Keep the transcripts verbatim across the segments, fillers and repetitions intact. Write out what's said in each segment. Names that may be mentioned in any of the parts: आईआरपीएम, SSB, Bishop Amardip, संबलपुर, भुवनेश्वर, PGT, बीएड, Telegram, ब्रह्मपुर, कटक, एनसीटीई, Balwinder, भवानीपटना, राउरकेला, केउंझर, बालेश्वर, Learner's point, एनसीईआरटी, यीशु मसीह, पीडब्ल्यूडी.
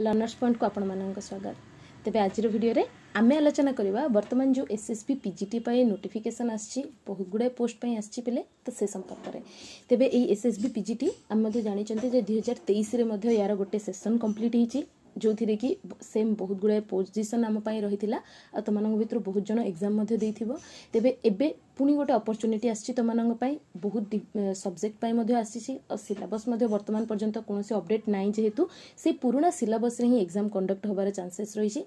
Learners point को आपण मानक स्वागत। तेज आज भिडियो आम आलोचना करवा वर्तमान जो एसएसबी पीजीटी पर नोटिफिकेशन आसी बहुत गुड़ाए पोस्ट आसी पे तो से संपर्क में तेज ये एसएसबी पीजीटी आम जानी दुई हजार तेईस यार गोटे सेसन कम्प्लीट हो जो थी कि सेम बहुत गुड़ाए पोजिशन आम रही है। तुम भर बहुत जन एग्जाम तेरे एवं पुणी गोटे अपरच्युनिटी आसी तुम बहुत सब्जेक्ट आसी सिलेबस वर्तमान पर्यंत कौन से अपडेट नाई जेहेतु से पुराना सिलेबस ही एग्जाम कंडक्ट होबार चांसेस रही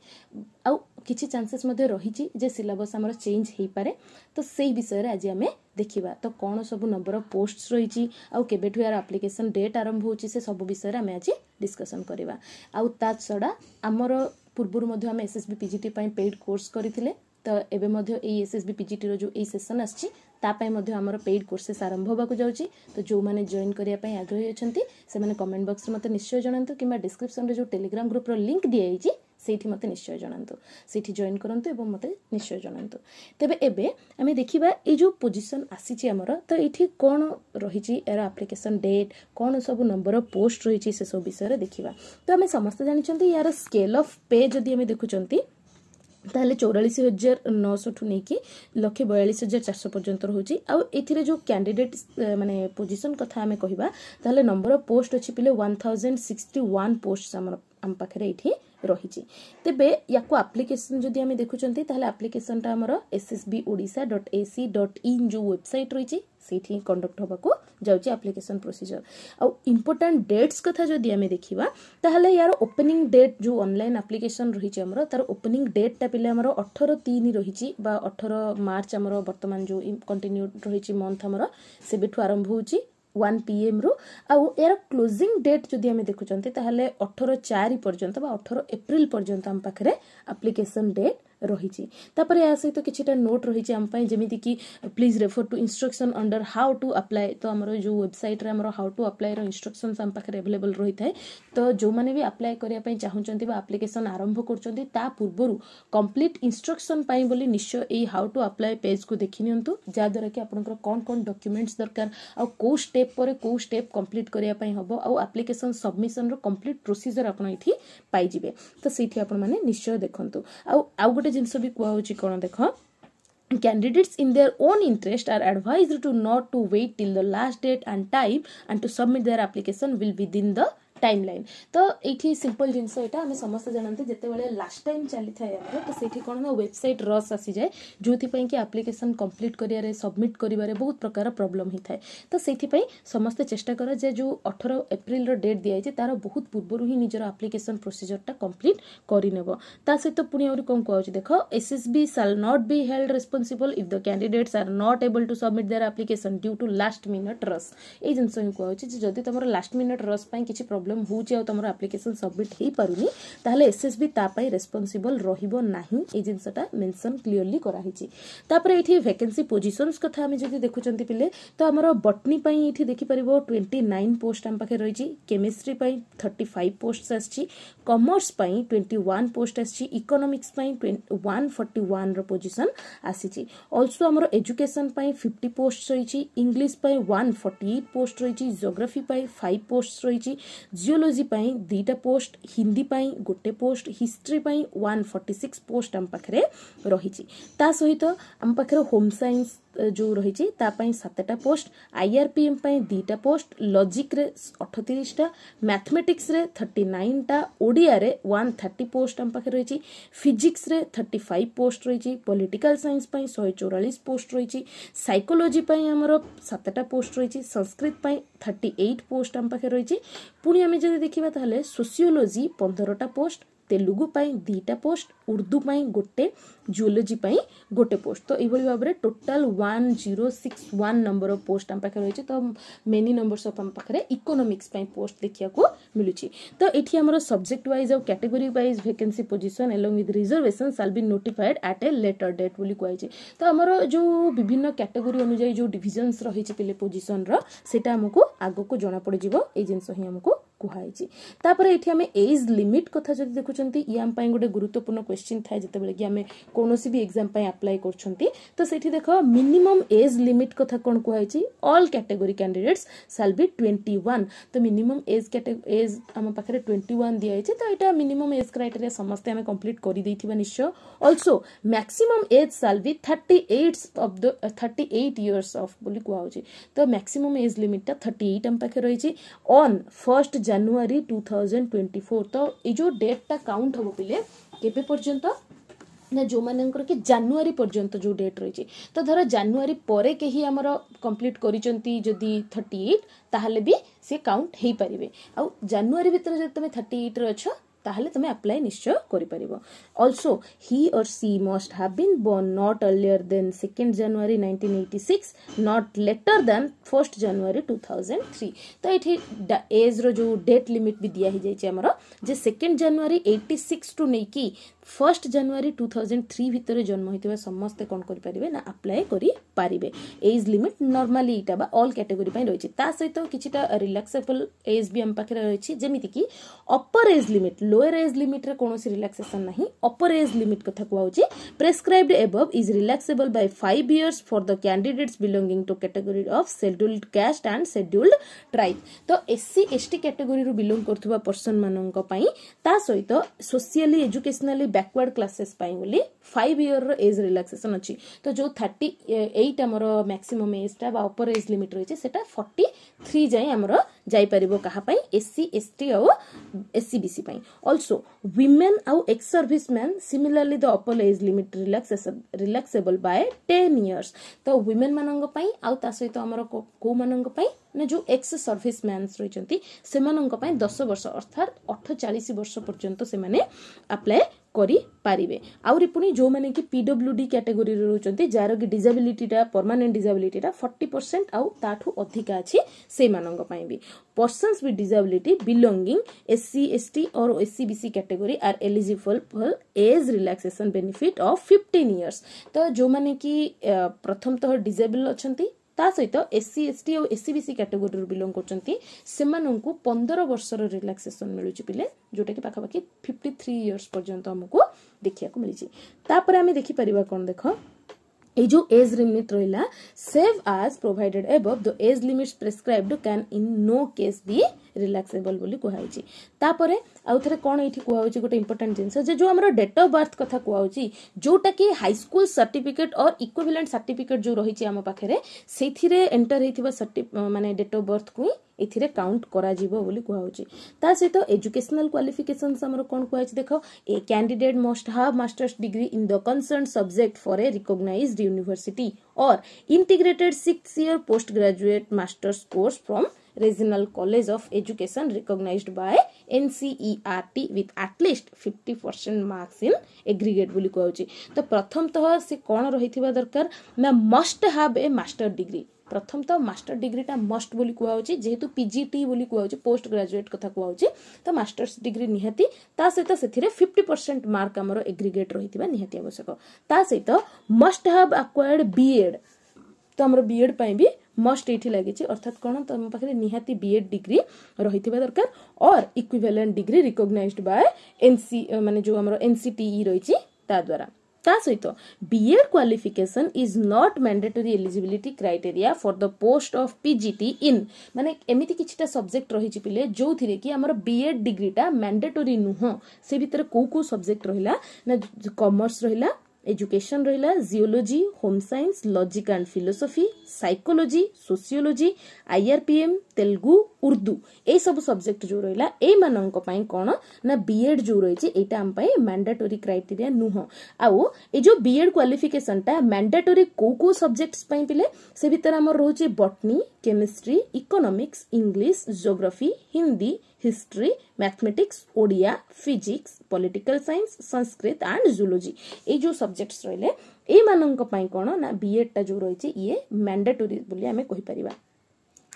आउ किछि चांसेस रही जे सिलेबस आमर चेंज हो पाए। तो से विषय में आज आम देखा तो कौन सब नंबर ऑफ पोस्ट रही आबेठू यार एप्लिकेशन डेट आरंभ हो सब विषय में आम आज डिस्कसन करवा। आ छड़ा आमर पूर्व आम एसएसबी पीजीटी पेड कोर्स करते तो एबे मध्य ए एसएसबी पीजीटी रो जो ए सेशन आसछि तापाई मध्य हमर पेड कोर्सेस आरंभ होबाकु जाउछि। तो जो माने जॉइन करिया पई आग्रही अछंती से माने कमेंट बॉक्स रे मते निश्चय जणांतु किबा डिस्क्रिप्शन रे जो टेलीग्राम ग्रुप रो लिंक दिया आइछि सेठी मते निश्चय जणांतु सेठी जॉइन करंतु एवं मते निश्चय जणांतु। तबे एबे आमे देखिबा ए जो पोजीशन आसीछि हमर तो एठी कोन रहिछि एरा एप्लिकेशन डेट कोन सब नंबर ऑफ पोस्ट रहिछि से सब विषय रे देखिबा। तो आमे समस्त जानिछंती यार स्केल ऑफ पे जदि आमे देखुछंती ताहले चौरालीस हजार नौश ठू नहीं लक्षे बयालीस हजार चार सौ पर्यंत रोचे। आउ जो कैंडिडेट माने पोजिशन कथा आम कहिबा ताहले नंबर ऑफ पोस्ट अच्छी पे one thousand sixty one post आम पाखे ये रही। तेबे याको एप्लिकेशन जदि आम देखुछंती ताहले एप्लिकेशनटा हमर S S B Odisha dot A C dot in जो वेबसाइट रही सेठी कंडक्ट होबाको जाउची एप्लिकेशन प्रोसीजर। आ इंपोर्टेंट डेट्स कथा जदि आम देखिबा ताहले यार ओपनिंग डेट जो ऑनलाइन एप्लिकेशन रही हमर तार ओपनिंग डेटटा पिले हमर अठारह तीन रही बा अठारह मार्च हमर वर्तमान जो कंटिन्यू रही मंथ हमर सेबिठू आरंभ होउची वन पीएम रु। आउ यार क्लोजिंग डेट जदि आम देखुछंती ताहले अठारह चार पर्यंत बा अठारह एप्रिल पर्यंत आम पाखरे एप्लिकेशन डेट रही। तापर या सहित तो किछिटा नोट रही आम पाई जेमिति कि please refer to instruction under how to apply. तो हमरो जो वेबसाइट रे हमरो हाउ टू अप्लाई रो इंस्ट्रक्शंस आम पाखरे अवेलेबल रही थाए। तो जो माने भी अप्लाई करिया पाई चाहुचंती बा एप्लिकेशन आरंभ करचंती ता पूर्वरु कंप्लीट इंस्ट्रक्शन पाई बोली निश्चय एई हाउ टू अप्लाई पेज को देखि नियंतु जा द्वारा कि आपनकर कोन कोन डॉक्यूमेंट्स दरकार आ को स्टेप पर को स्टेप कंप्लीट करिया पाई हबो आ एप्लिकेशन सबमिशन रो कंप्लीट प्रोसीजर आपन इठी पाई जिवे। तो सेठी आपन माने निश्चय देखंतु। आ आ गोटे जिनस भी कहूँ कौन देख candidates in their own interest are advised to not to wait till the last date and time and to submit their application will within the timeline. तो ये सिंपल जिनस यहाँ समस्त जानते जिते लास्ट टाइम चली था तो से कौन वेबसाइट रस आसी जाए जो कि एप्लिकेशन कंप्लीट कर सबमिट कर बहुत प्रकार प्रॉब्लम होता है। तो से समस्ते चेष्टा कर जे जो अठारह एप्रिल डेट दिखाई तार बहुत पूर्व ही निजर एप्लिकेशन प्रोसीजरटा कंप्लीट करनेब। ता सहित पुणी आउरी कौन कह देख S S B shall not be held responsible if the candidates are not able to submit their application due to last minute rush. ये जिनस कहूँ जदि तुम लास्ट मिनट रस किसी प्रॉब्लम तुम एप्लिकेशन सबमिट हो पारुनी ताहले एसएसबी तापाई रेस्पॉन्सिबल रहिबो नाही। ए जिनसटा मेंशन क्लियरली करा हिची। तापर एठी वैकेंसी पोजीशंस कथा हम जदि देखुचंती पिले तो हमर बॉटनी पई एठी देखि परिबो उनतीस पोस्ट हम पाखे रहिची। केमिस्ट्री पई पैंतीस पोस्ट आसची। कॉमर्स पई इक्कीस पोस्ट आसची। इकोनॉमिक्स पई एक सौ इकतालीस रो पोजीशन आसीची। आल्सो हमर एजुकेशन पई पचास पोस्ट रहिची। इंग्लिश पई एक सौ अड़तालीस पोस्ट रहिची। ज्योग्राफी पई पाँच पोस्ट रहिची। जियोलॉजी पाई दुईटा पोस्ट, हिंदी पाई गोटे पोस्ट, हिस्ट्री पाई एक सौ छियालीस पोस्ट आम पाखे रही। ता सहित आम पाखे होम साइंस जो रही सतटा पोस्ट, आईआरपीएम पाई दुईटा पोस्ट, लॉजिक रे अड़तीस टा, मैथमेटिक्स रे उनतालीस टा, ओडिया रे एक सौ तीस पोस्ट आम पाखे रही, फिजिक्स रे पैंतीस पोस्ट रही, पॉलिटिकल साइंस पाई एक सौ चौवालीस पोस्ट रही, साइकोलॉजी पाई हमरो सतटा पोस्ट रही, संस्कृत पाई अड़तीस पोस्ट आम पाखे रही। पुणी आम जब देखा तो सोशियोलॉजी पंद्रह टा पोस्ट, तेलुगु पाई दुईटा पोस्ट, उर्दू पाई गोटे, जियोलॉजी पाई गोटे पोस्ट। तो यही भाव में total one zero six one number of post आम पाखे रही। तो मेनी नंबर्स ऑफ आम पाखे इकोनॉमिक्स पाई पोस्ट देखा मिलूँ। तो ये आम सब्जेक्ट वाइज और category wise vacancy position along with reservation shall be notified at a later date बोली कहुई। तो आमर जो विभिन्न कैटेगरी अनुजाई जो डिविजन्स रही पोजीशन रो सेटा आमको आगको जना पड़ज ये जिनस ही आमको कहुई तापर ये आम एज लिमिट कथा जब देखुंट ये आम गोटे गुरुत्वपूर्ण क्वेश्चन थाए जिते कि आम कौन भी एग्जाम आप्लाय कर देख मिनिमम एज लिमिट कथा कौन कहुई all category candidates shall be twenty one तो मिनिमम एज कैटे एज आम पाखे ट्वेंटी वन दिखाई तो यहाँ मिनिमम एज क्राइटेरिया समस्ते आम कम्प्लीट कर निश्चय also maximum age shall be thirty eight of the thirty eight years of बोली कहुचे तो मैक्सिमम एज लिमिटा थर्टी एट आम पाखे रही on first January two thousand twenty four तो ये जो डेटा काउंट हम पे केबे पर्यंत ना जो मानकर कि जानुरी पर्यंत जो डेट रही तो धर जानुरी पर कहीं आमर कंप्लीट करिसंती जदी थर्टी एट ताहले भी से काउंट हो पारे आ जानुरी भितर जब तुम थर्टी एट रछ ताहले तुम्हें अप्लाई निश्चय करि परिबो। Also he or she must have been born not earlier than second January nineteen eighty six not later than first January two thousand three तो ये एज रो जो डेट लिमिट भी दिया जाइए आमर जे second January eighty six to नहीं कि first January two thousand three भितर जन्म होता समस्ते कौन करें ना अप्लाई करें एज लिमिट नॉर्मली इटा बा ऑल कैटेगोरी रही सहित तो किछिटा रिलैक्सेबल एज भी आम पाखे रही जमीती कि upper age limit lower age limit रे कोनोसी रिलैक्सेशन नहीं अपर एज लिमिट कथा कहूँ prescribed above is relaxable by five years for the candidates belonging to category of scheduled caste and scheduled tribe तो एससी एसटी कैटेगोरी रू belong करथुबा person माननक पई ता सहित सोशियली एजुकेशनली बैकवर्ड क्लासेस पई बोली फाइव इयर रो एज रिलैक्सेशन अच्छी तो जो थर्टी एट आमर मैक्सिमम एजटा बा अपर एज लिमिट रही सेटा फोर्टी थ्री जाए आमर जाई परिबो कहा पई एससी एसटी और एससी बीसी पई also women and ex servicemen similarly the upper age limit relaxation relaxable by ten years तो women मानंग पई आ ता सहित हमर को मानंग पई ना जो एक्स सर्विस मैन्स रही से दस वर्ष अर्थात अठचाश वर्ष पर्यंत से माने अप्लाई करी पारिबे आउरी पुनी जो माने कि पीडब्ल्यूडी कैटेगोरी रोचंती जार कि डिसेबिलिटीटा परमानेंट डिसेबिलिटीटा फोर्टी परसेंट आउ ताठू अधिका अछि से मानंग पई भी persons with disability belonging SC ST और SC BC category are eligible for age relaxation benefit of fifteen years तो जो माने कि प्रथमतः डिसेबल अछंती ता सहित एससी एसटी और एससी बीसी कैटेगोरी बिलोंग करछंती सेमानन को पंदर वर्ष रिलैक्सेशन मिलुछि पिले जोटा कि पाखापाखि फिफ्टी थ्री इयर्स पर्यंत हमको देखिया को मिली तापर आम देखि परिबा कोन देख ये जो एज लिमिट रहा सेव आज provided above the age limits prescribed can in no case be relaxable बोली कहुई तापर आउ थे कौन ये कहुचे गोटे इंपोर्टाट जिन जो आम डेट अफ बर्थ कथा कहुची जोटा कि high school certificate or equivalent certificate जो रही आम पाखे से एंटर होता माने डेट अफ बर्थ को एथिरे काउंट करा जीवो बोली कहुची ता सहित एजुकेशनल क्वालिफिकेशंस हमर कोन कहुई देखो a candidate must have masters degree in the concern subject for a recognised university or integrated six year post graduate masters course from regional college of education recognised by एनसीईआरटी with at least fifty percent marks in aggregate बोली कहुची तो प्रथमतः से कौन रही दरकार ना must have a master degree प्रथम तो मास्टर डिग्रीटा मस्ट बोली कहुचे जेहेतु पीजीटी बोली कहुचे पोस्ट ग्रेजुएट कथा कहुचे तो मास्टर्स डिग्री निहाती ता सहित सेथिरे फिफ्टी परसेंट मार्क आमर एग्रीगेट रहितिबा निहाती आवश्यक ता सहित मस्ट हैव एक्वायर्ड बीएड तो आमर बीएड पई भी मस्ट ये लगी अर्थात कौन तुम पाखे निहाती बीएड डिग्री रही दरकार or equivalent degree recognised by NC माने जो आमर एनसीटीई रही ता द्वारा ता सहित बीएड qualification is not mandatory eligibility criteria for the post of PGT in माने एमिति किछिटा सब्जेक्ट रही पिले जो थिरे कि हमर बीएड डिग्रीटा मैंडेटरी नुह से भितर को को सब्जेक्ट रहिला ना कॉमर्स रहिला एजुकेशन रहिला geology home science logic and philosophy psychology sociology आईआरपीएम Telugu Urdu ए सब सब्जेक्ट जो रहिला ए माननक पई कोन ना बीएड जो रहिचे एटा हम पई मैंडेटरी क्राइटेरिया नुह आउ ए जो बीएड क्वालिफिकेशन ता मैंडेटरी को को सब्जेक्ट्स पई पिले से भीतर हमर रोचे botany chemistry economics English geography Hindi history mathematics Odia physics political science Sanskrit and zoology ए जो सब्जेक्ट्स रहिले ए माननक पई कोन ना बीएड ता जो रहिचे ये मैंडेटरी बोली हमें कहि परिबा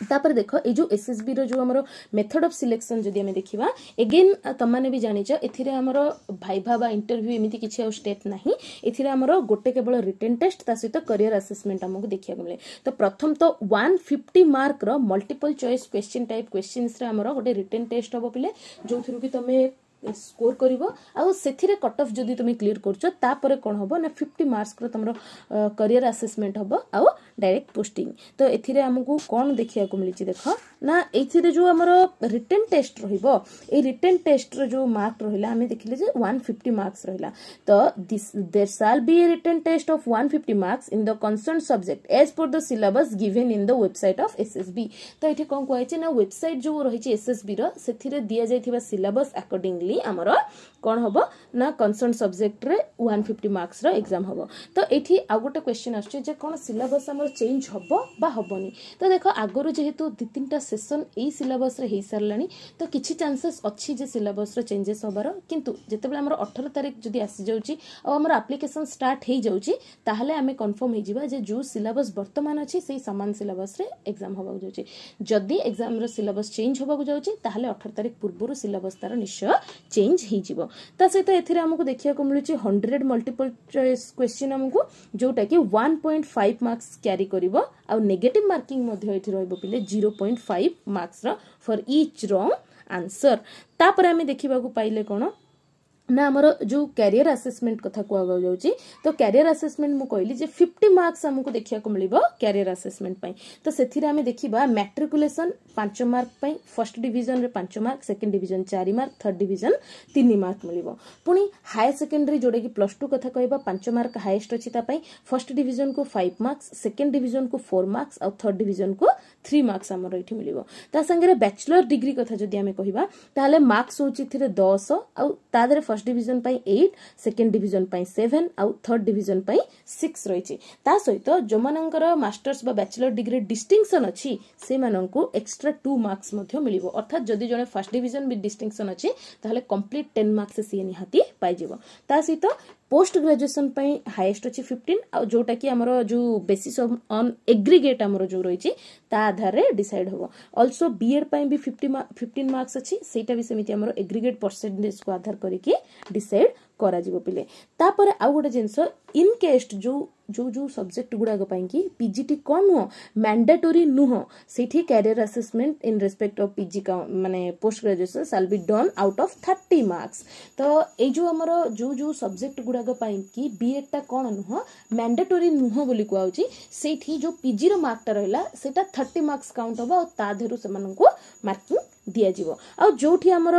तापर देखो ये जो एस एस बी जो हमरो मेथड ऑफ सिलेक्शन जदि आम देखा एगेन तमने भी जानी एथिरे हमरो भाइभा बा इंटरव्यू एमती किसी और स्टेप ना एथिरे हमरो गोटे केवल रिटन टेस्ट ता सहित करियर आसेसमेंट आमको देखा मिले। तो प्रथम तो वन फिफ्टी मार्क रो multiple choice question type questions रे हमरो गोटे रिटन टेस्ट हम पे जो थ्रू कि तुम स्कोर करिवो आ सेथिरे कट ऑफ जदि तुम क्लियर करछो तापर कोन होबो ना फिफ्टी मार्क्स रो तुमरो करियर असेसमेंट होबो आ डायरेक्ट पोस्टिंग। तो एथिरे हमकु कोन देखिया को मिलिछि देखो ना एथिरे जो हमरो रिटन टेस्ट रहिबो ए रिटन टेस्ट रो जो मार्क रहिला हमें देखिले जे वन फिफ्टी मार्क्स रहिला। तो this there shall be a written test of one fifty marks in the concern subject as per the syllabus given in the website of SSB. तो एठी कोन कहै छै ना वेबसाइट जो रहि छै एसएसबी रो सेथिरे दिया जायथिबा सिलेबस अकॉर्डिंगली आमर कौन हम ना कंसर्न सब्जेक्ट रे वन फिफ्टी मार्क्स रो एग्जाम हम। तो ये आउ गोटे क्वेश्चन आस कौन सिलेबस आम चेंज हम बा हबनी। तो देख आगुरी जेहेतु दि तीन टा सेसन यही सिलेबस रे सारे तो किसी चांसेस अच्छी जे सिलेबस रो चेंजेस हबार किंतु जितेबाला आमर अठारह तारीख जदि आसी जाउची आ आमर एप्लिकेशन स्टार्ट हो जाउची ताहले आमे कंफर्म हो जिबा जे जो सिलेबस वर्तमान अछि सेही समान सिलेबस रे एग्जाम हबाक जाउची। जदि एग्जाम रो सिलेबस चेंज हबाक जाउची ताहले अठारह तारीख पूर्व सिलेबस तार निश्चय चेंज हो सहित एथिरे हमको देखिया को मिलुछि हंड्रेड मल्टीपल चॉइस क्वेश्चन हमको जोटा कि वन पॉइंट फाइव मार्क्स क्यारी करिवो आ नेगेटिव मार्किंग मध्ये एथि रहइबो पिले जीरो पॉइंट फाइव मार्क्स रो फॉर ईच रॉन्ग आंसर। तापर आमे देखिबा को पाइले कोन ना आमर जो कैरियर आसेसमेंट कथा कह जाऊँगी। तो कैरियर आसेसमेंट मु कहली जे फिफ्टी मार्क्स आमको देखा मिल कैरियर आसेसमेंट पाई। तो सेथिर आमे देखिबा मैट्रिकुलेशन पांच मार्क पाई फर्स्ट डिवीजन रे पांच मार्क सेकेंड डिवीजन चार मार्क थर्ड डिवीजन तीन मार्क मिल। पुणी हायर सेकेंडरी जोटा कि प्लस टू कथा कहबा पांच मार्क हाएस्ट अच्छी फर्स्ट डिवीजन को फाइव मार्क्स सेकेंड डिवीजन को फोर मार्क्स आ थर्ड डिवीजन को थ्री मार्क्स आमर ये मिल। तांगे बैचलर डिग्री कथा जदि आमे कहबा ताहले मार्क्स होउछि थिरे दस आ तादरे फर्स्ट डिवीजन पाई एट सेकेंड डिवीजन पाई सेवन आउ थर्ड डिवीजन पाई सिक्स रही। सहित जो मानकर मास्टर्स बा बैचलर डिग्री डिस्टिंक्शन अच्छी से मानकू एक्स्ट्रा टू मार्क्स मिल अर्थात जदि जड़े फर्स्ट डिवीजन भी डिस्टिंक्शन अच्छी ताहले कंप्लीट टेन मार्क्स सी निहाती पाइजिवो। ता सहित पोस्ट ग्रेजुएशन पाई हाईएस्ट अच्छी फिफ्टीन आ जोटा कि आमर जो बेसिस ऑन एग्रीगेट आमर जो रही आधार में डिसाइड हम। अल्सो बीएड पाई भी फिफ्टीन फिफ्टीन मार्क्स अच्छी सेटा भी सेमती आमर एग्रीगेट परसेंटेज को आधार करके डिसाइड करा जीव पिले। तापर आउ गोटे जिनस इन केस्ट जो जो जो सब्जेक्ट गुड़ाक कि पीजीटी कौन नुह मैंडेटोरी नुह से career assessment in respect of PG का माने post graduation shall be done out of thirty marks. तो ये जो आमर जो जो सब्जेक्ट गुड़ाक कि बीएडटा कौन नुह मैंडेटोरी नुह बोली कहुची से जो पीजी रो मार्कटा रहिला सेटा थर्टी मार्क्स काउंट होबा और ता देहरु सेमाननकु मार्किंग दिया आउ जोठी आमर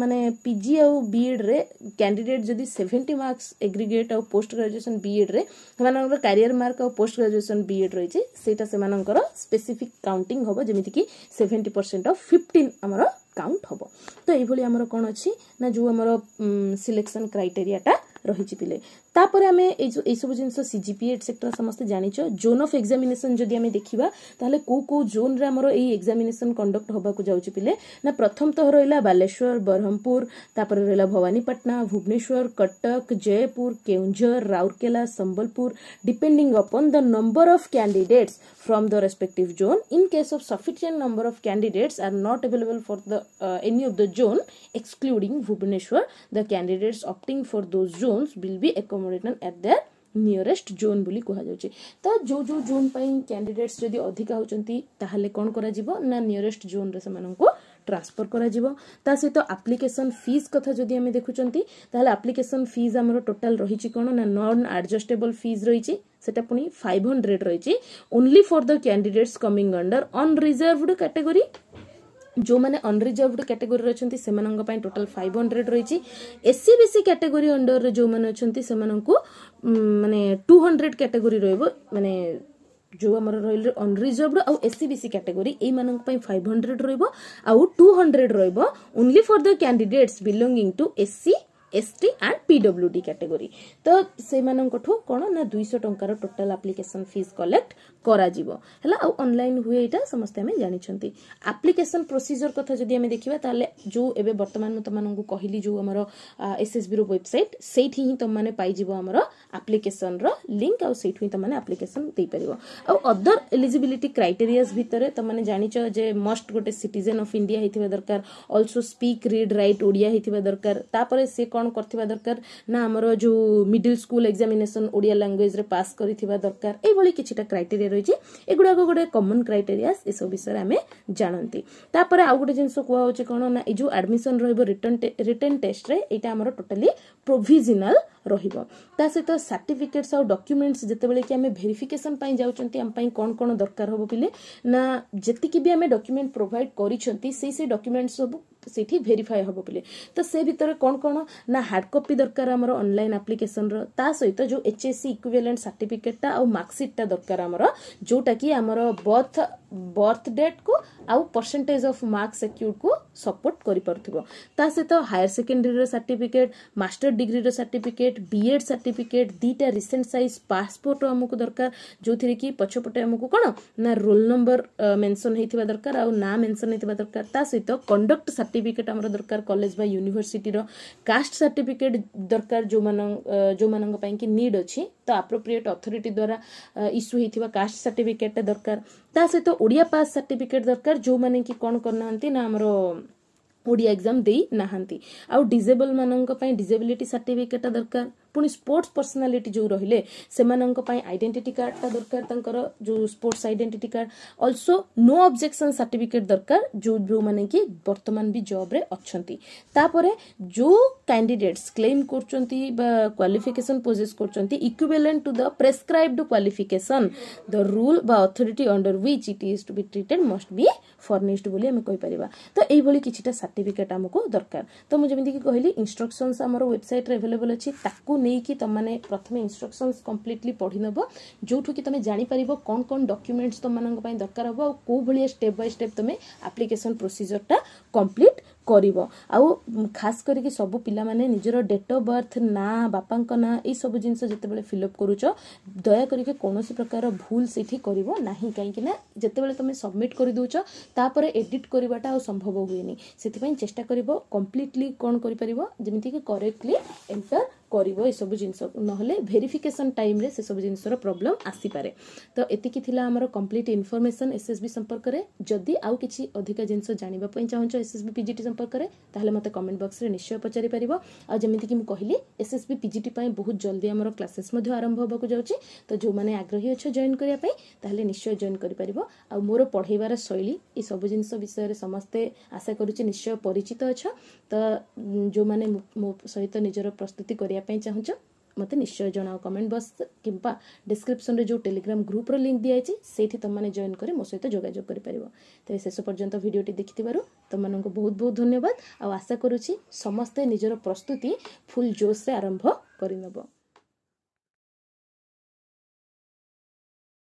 माने पीजी आउ बीएड रे कैंडिडेट जदि सेवेन्टी मार्क्स एग्रीगेट आउ पोस्ट ग्रेजुएशन बीएड रे सेमानकर कैरियर मार्क आउ पोस्ट ग्रेजुएशन बीएड रही है सेटा सेमानकर स्पेसिफिक काउंटिंग होबो जेमिति कि सेवेन्टी परसेंट ऑफ फिफ्टीन आमर काउंट होबो। तो एभली आमर कोन अछि ना जो आमर सिलेक्शन क्राइटेरियाटा रही पिले। तापर आमे ए सब जिनस सीजीपीए एक्सेट्रा समस्त जानी जोन ऑफ एग्जामिनेशन जदि आमे देखिबा ताहले को को जोन रे हमरो ए एग्जामिनेशन कंडक्ट होबा को जाउची पिले ना प्रथम तो रहला बालेश्वर ब्रह्मपुर तापर रहला भवानीपटना भुवनेश्वर कटक Jaipur केउंझर राउरकेला संबलपुर depending upon the number of candidates from the respective zone in case of sufficient number of candidates are not available for the any of the zone excluding भुवनेश्वर the candidates opting for those zones will be accommodated at their nearest zone बोली कह जाउची। तो जो जो zone पाई candidates जदि अधिका होचंती ताहले कोन करा जीवो ना नियरेस्ट जोन रे समान को ट्रांसफर करा जीवो। ता सहित एप्लिकेशन फीस कथा जदि हमें देखुचंती ताहले एप्लिकेशन फीस हमरो टोटल रहिची कोन ना नॉन एडजस्टेबल फीस रहिची सेटा पुनी फाइव हंड्रेड रहिची only for the candidates coming under unreserved category जो माने अनरिजर्वड कैटेगोरी रे अछंती सेमानंग पई टोटल फाइव हंड्रेड रहिची एससी बीसी कैटेगोरी अंडर रे जो माने अछंती सेमानंकु माने टू हंड्रेड कैटेगोरी रहबो माने जो हमर रहले अनरिजर्वड आ एससी बीसी कैटेगोरी ए मानंक पई फाइव हंड्रेड रहबो आ टू हंड्रेड रहबो only for the candidates belonging to SC ST and पीडब्ल्यूडी category तो से कौन ना दुई सौ टंकार टोटाल एप्लिकेशन फीस कलेक्ट करा जीवो हला आ ऑनलाइन हुए इटा समस्ते हमें जानि छंती। एप्लिकेशन प्रोसीजर कथा जदि हमें देखिबा ताले जो एबे वर्तमान म तमानंकु कहली जो हमरो एसएसबी रो वेबसाइट सेठी ही तमाने पाई जीवो हमरो एप्लिकेशन रो लिंक आ सेठी तमाने एप्लिकेशन दे परबो आ अदर एलिजिबिलिटी क्राइटेरियाज भितरे तमाने जानि छ जे मस्ट गोटे सिटीजन ऑफ इंडिया हेथिबा दरकार also speak read write Odia हेथिबा दरकार तापर से कौन करथिबा दरकार ना हमरो जो middle school examination Odia language रे पास करथिबा दरकार ए बली किछिटा क्राइटेरिया रहिछि एगुडा गोटे कॉमन क्राइटेरिया ए सब विषय आमे जानंती। तापर आ गोटे जिंस को होछि कोन ना ए जो एडमिशन रहबो रिटर्न रिटर्न टेस्ट रे एटा हमरो टोटली प्रोविजनल रहिबो ता सहित सर्टिफिकेट्स और डॉक्यूमेंट्स जते बेले कि आमे वेरिफिकेशन पई जाउचंती हम पई कोन कोन दरकार होबो पिले ना जति कि भी आमे डॉक्यूमेंट प्रोवाइड करिसंती से से डॉक्यूमेंट्स सब सेठी वेरीफाई होबो पिले तो से भीतर कोन कोन ना हार्ड कॉपी दरकार हमरो ऑनलाइन एप्लीकेशन रो ता सहित जो एचएससी इक्विवेलेंट सर्टिफिकेट ता और मार्कशीट ता दरकार हमरो जोटा कि हमरो बर्थ बर्थ डेट को आउ परसेंटेज ऑफ मार्क्स सेक्यूर्ड को सपोर्ट करि परथिबो ता सहित हायर सेकेंडरी रो सर्टिफिकेट मास्टर डिग्री रो सर्टिफिकेट बीएड सर्टिफिकेट दीटा रिसेंट साइज पासपोर्ट हमको दरकार जो थी कि पछपटे हमको कोन ना रोल नंबर मेंशन हेथिबा दरकार आ ना मेंशन हेथिबा दरकार ता सहित कंडक्ट सर्टिफिकेट हमर दरकार कॉलेज बा यूनिवर्सिटी रो कास्ट सर्टिफिकेट दरकार जो मान जो मानन पई कि नीड अछि तो एप्रोप्रिएट अथॉरिटी द्वारा इशू हेथिबा कास्ट सर्टिफिकेट दरकार ता सहित ओडिया पास सर्टिफिकेट दरकार जो माने कि कोन करनांती ना हमरो ओडिया एग्जाम दे नाहंती आ डिसेबल माननक पई डिसेबिलिटी सर्टिफिकेट दरकार पुणी स्पोर्ट्स पर्सनालीटी जो रहिले सेमानंक पई आइडेंटिटी कार्ड ता दरकार तंकर जो sports identity card also no objection certificate दरकार जो जो माने कि वर्तमान भी जॉब रे अछंती तापरे जो कैंडिडेट्स क्लेम करचंती बा क्वालिफिकेशन पोजेस करचंती equivalent to the prescribed qualification the rule बा authority under which it is to be treated must be furnished बोली हम कहि परिबा तो एई बोली किछिटा सर्टिफिकेट हमको दरकार तो मु जेमिति कि कहली इंस्ट्रक्शंस हमर वेबसाइट रे अवेलेबल अछि ताकू नहीं कि तमने प्रथम इंस्ट्रक्शंस कंप्लीटली पढ़ी नब जोठू कि तमे जानी परिबो कोन कोन डॉक्यूमेंट्स तमनक पय दरकार हबो आ को भलिया स्टेप बाय स्टेप तमे एप्लीकेशन प्रोसीजर टा कंप्लीट करिवो आ खास करिकि सब पिला माने निजरो डेट ऑफ बर्थ ना बापांक ना ए सब जिंस जते बेले फिलअप करूचो दया करिके कोनोसी प्रकार भूल सेठी करिवो नाही काई कि ना जते बेले तमे सबमिट करि दोचो तापर एडिट करिवाटा संभव होइनी सेति पय चेष्टा करिवो कंप्लीटली कोन करि परिवो जेमिति कि करेक्टली एंटर करिवो ए सब जिंस नहले वेरिफिकेशन टाइम रे से सब जिंस रो प्रॉब्लम आसी पारे। तो एतिकि थिला हमर कंप्लीट इन्फॉर्मेशन एसएसबी संपर्क रे जदि आउ किछि अधिक जिंस जानिबा पय चाहौचो एसएसबी पीजीटी संपर्क रे ताहले मते कमेंट बॉक्स रे निश्चय पचारि परिबो आ जेमिति कि मु कहली एसएसबी पीजीटी पय बहुत जल्दी हमर क्लासेस मध्ये आरंभ होबा को जाउची तो जो माने आग्रही अछि जॉइन करिया पय ताहले निश्चय जॉइन करि परिबो आ मोर पढैबार शैली ए सब जिंस विषय रे समस्ते आशा करूची निश्चय परिचित अछि तो जो माने मो सहित निजरो प्रस्तुति करिया चाहूँ मत निश्चय जनाओ कमेंट बॉक्स किंबा डिस्क्रिप्शन रे जो टेलीग्राम ग्रुप रो लिंक दिया है सेठी तुमने जॉइन करी मो सहित जोगाजोग करि परिबो। तो शेष पर्यंत वीडियोटी देखिथिबारु तुमनको बहुत बहुत धन्यवाद आ आशा करूची समस्त निजरो प्रस्तुति फुल जोश रे आरंभ करिनबो।